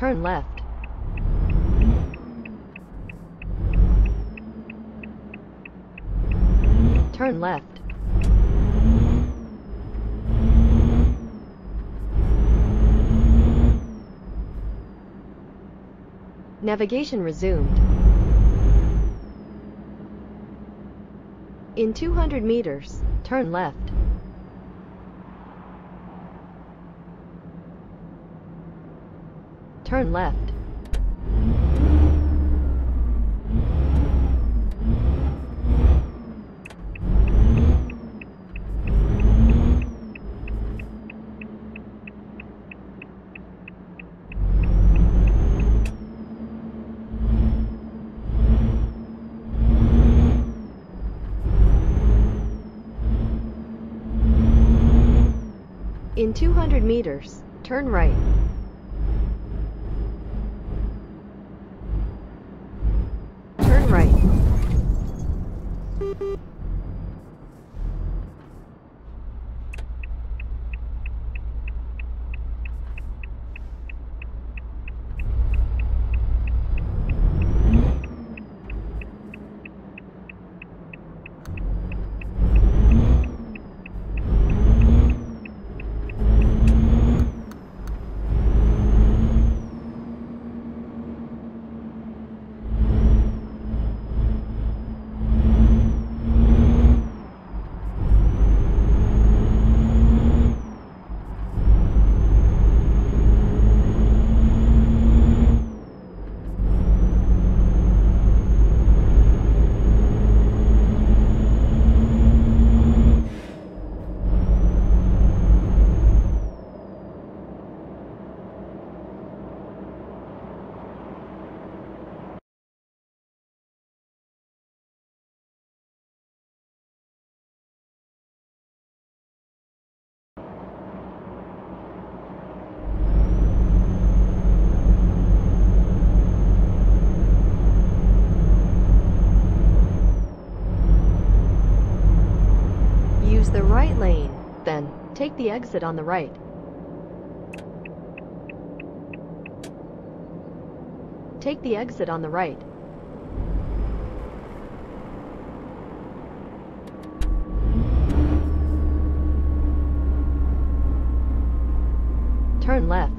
Turn left. Turn left. Navigation resumed. In 200 meters, turn left. Turn left. In 200 meters, turn right. Turn right. The right lane, then take the exit on the right. Take the exit on the right. Turn left.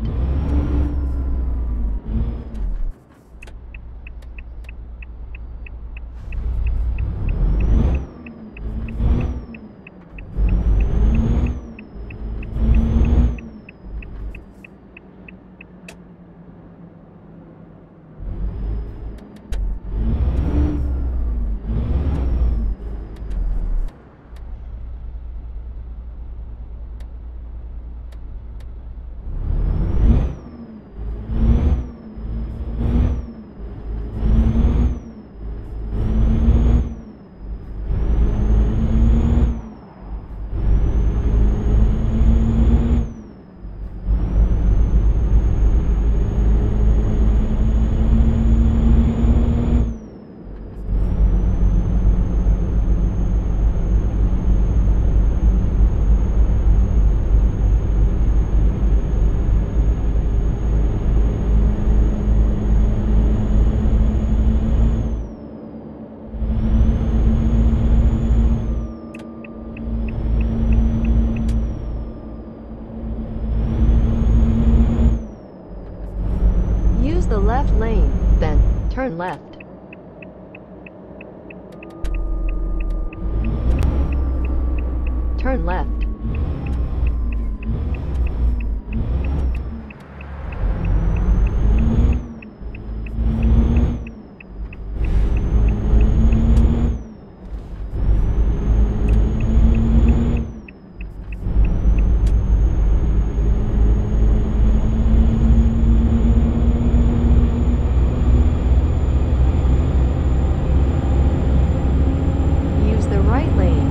The left lane, then turn left. Turn left. Right lane.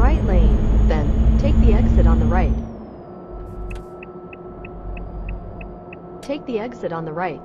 right lane, then take the exit on the right. Take the exit on the right.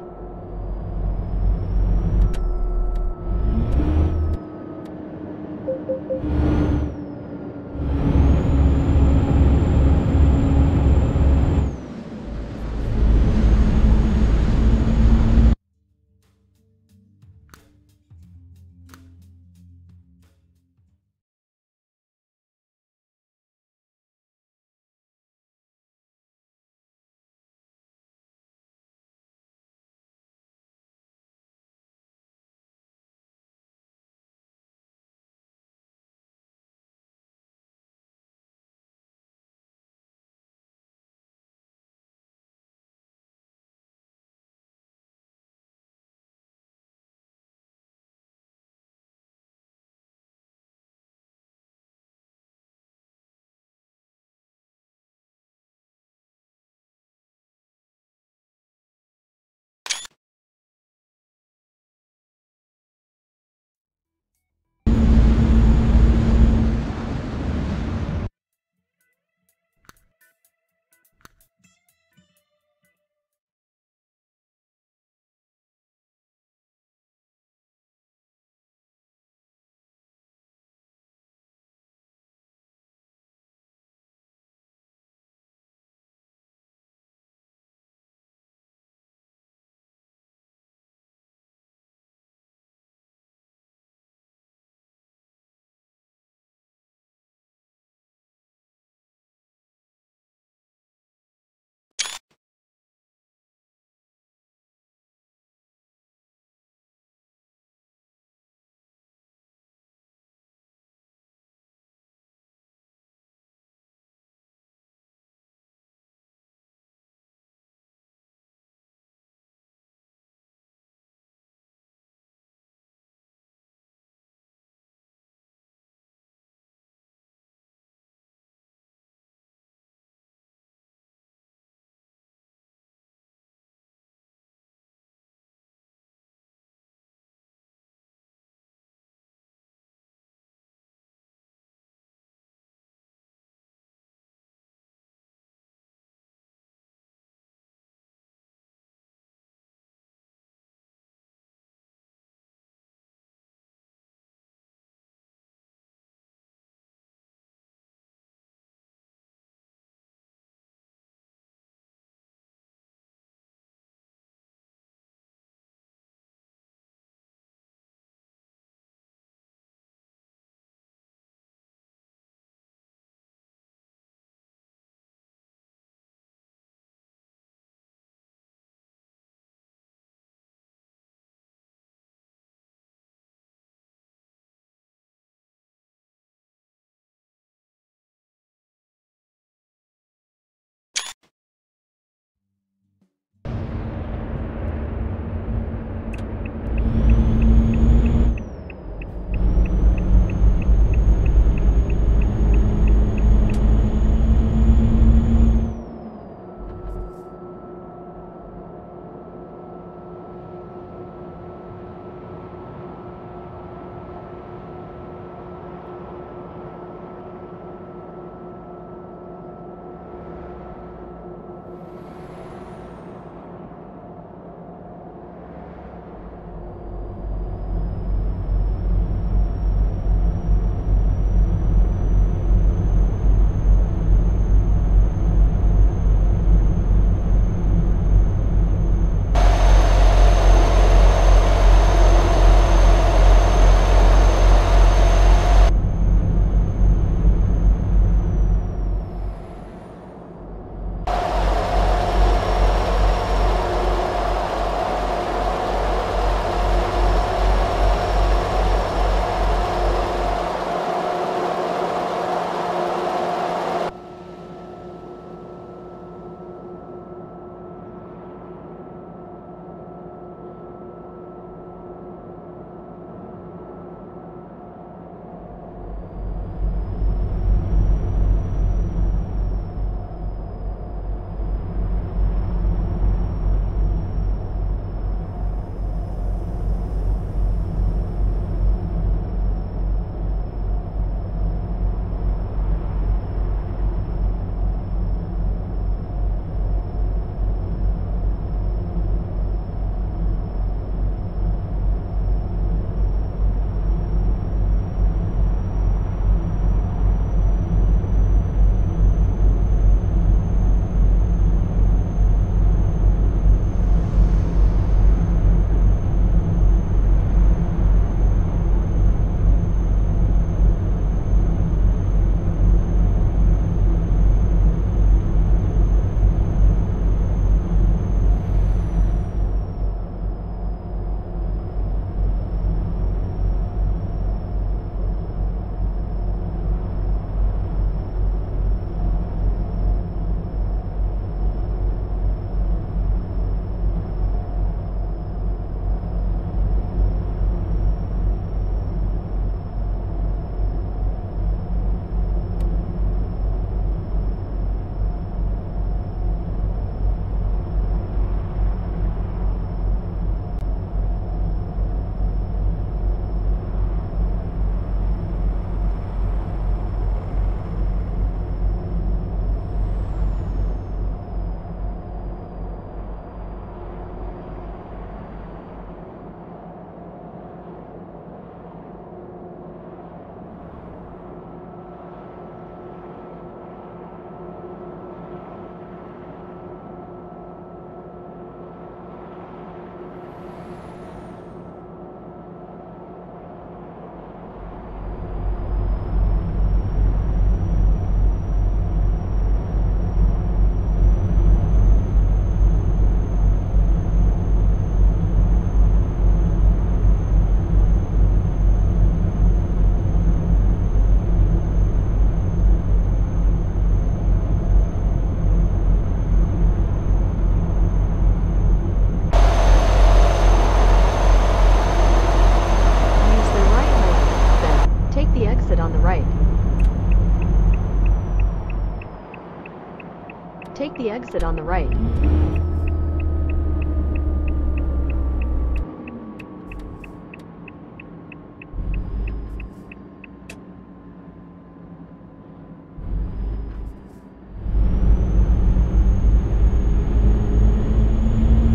Take the exit on the right.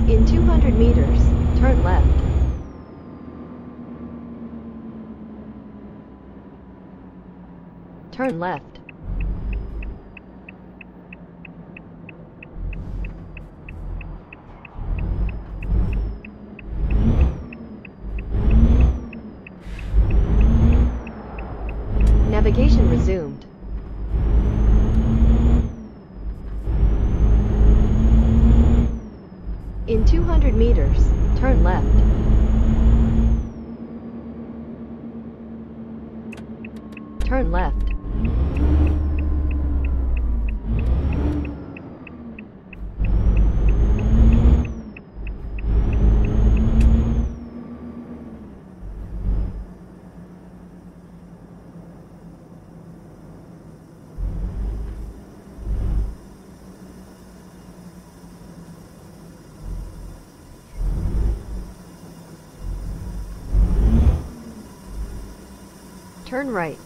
In 200 meters, turn left. Turn left. Navigation resumed. In 200 meters, turn left. Turn left. Turn right.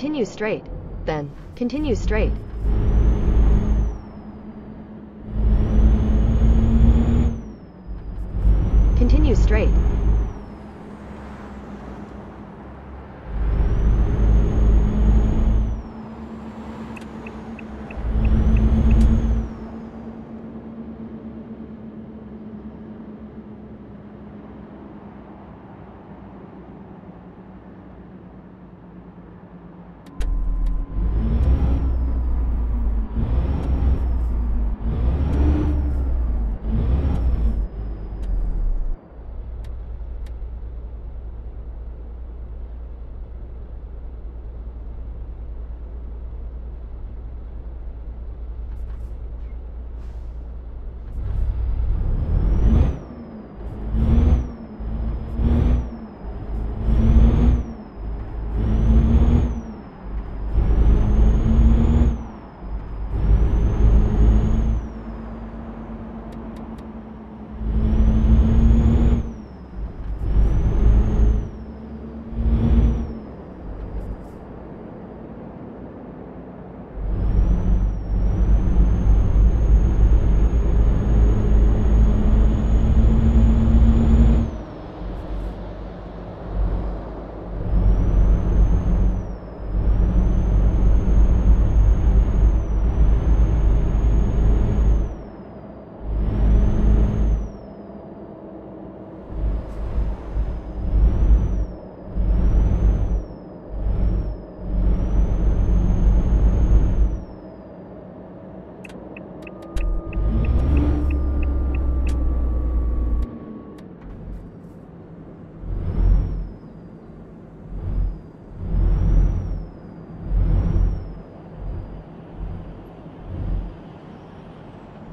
Continue straight. Then, continue straight. Continue straight.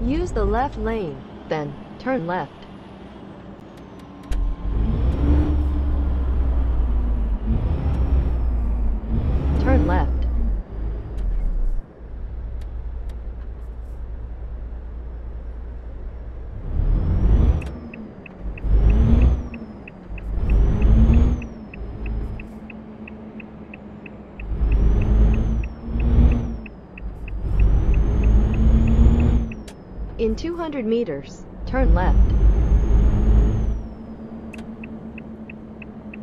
Use the left lane, then turn left. Turn left. In 200 meters, turn left.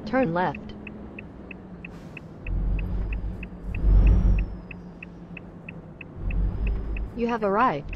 Turn left. You have arrived.